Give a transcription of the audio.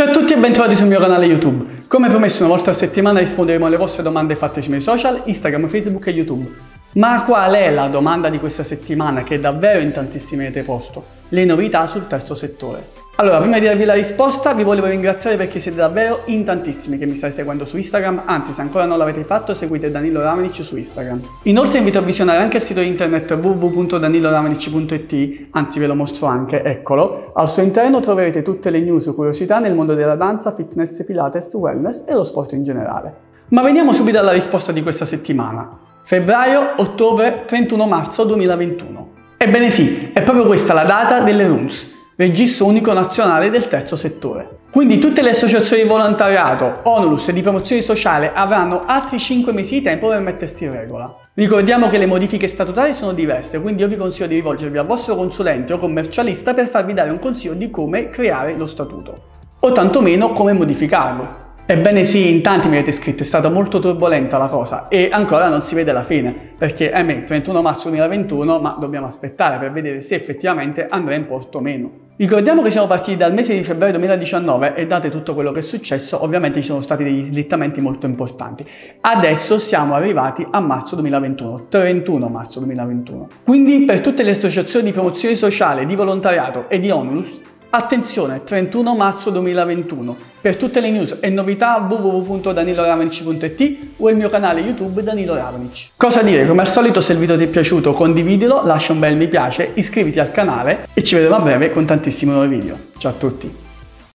Ciao a tutti e bentrovati sul mio canale YouTube. Come promesso, una volta a settimana risponderemo alle vostre domande fatteci nei social, Instagram, Facebook e YouTube. Ma qual è la domanda di questa settimana che davvero in tantissimi avete posto? Le novità sul terzo settore. Allora, prima di darvi la risposta vi volevo ringraziare perché siete davvero in tantissimi che mi state seguendo su Instagram, anzi se ancora non l'avete fatto seguite Danilo Ravnic su Instagram. Inoltre invito a visionare anche il sito internet www.daniloravnic.it, anzi ve lo mostro anche, eccolo. Al suo interno troverete tutte le news o curiosità nel mondo della danza, fitness, pilates, wellness e lo sport in generale. Ma veniamo subito alla risposta di questa settimana. Febbraio, ottobre, 31 marzo 2021. Ebbene sì, è proprio questa la data delle RUNTS. Registro unico nazionale del terzo settore. Quindi tutte le associazioni di volontariato, onlus e di promozione sociale avranno altri 5 mesi di tempo per mettersi in regola. Ricordiamo che le modifiche statutarie sono diverse, quindi io vi consiglio di rivolgervi al vostro consulente o commercialista per farvi dare un consiglio di come creare lo statuto, o tantomeno come modificarlo. Ebbene sì, in tanti mi avete scritto, è stata molto turbolenta la cosa e ancora non si vede la fine, perché ahimè, 31 marzo 2021, ma dobbiamo aspettare per vedere se effettivamente andrà in porto o meno. Ricordiamo che siamo partiti dal mese di febbraio 2019 e date tutto quello che è successo, ovviamente ci sono stati degli slittamenti molto importanti. Adesso siamo arrivati a marzo 2021, 31 marzo 2021. Quindi per tutte le associazioni di promozione sociale, di volontariato e di onlus, attenzione, 31 marzo 2021. Per tutte le news e novità www.daniloravnic.it o il mio canale YouTube Danilo Ravnic. Cosa dire, come al solito se il video ti è piaciuto condividilo, lascia un bel mi piace, iscriviti al canale e ci vediamo a breve con tantissimi nuovi video. Ciao a tutti!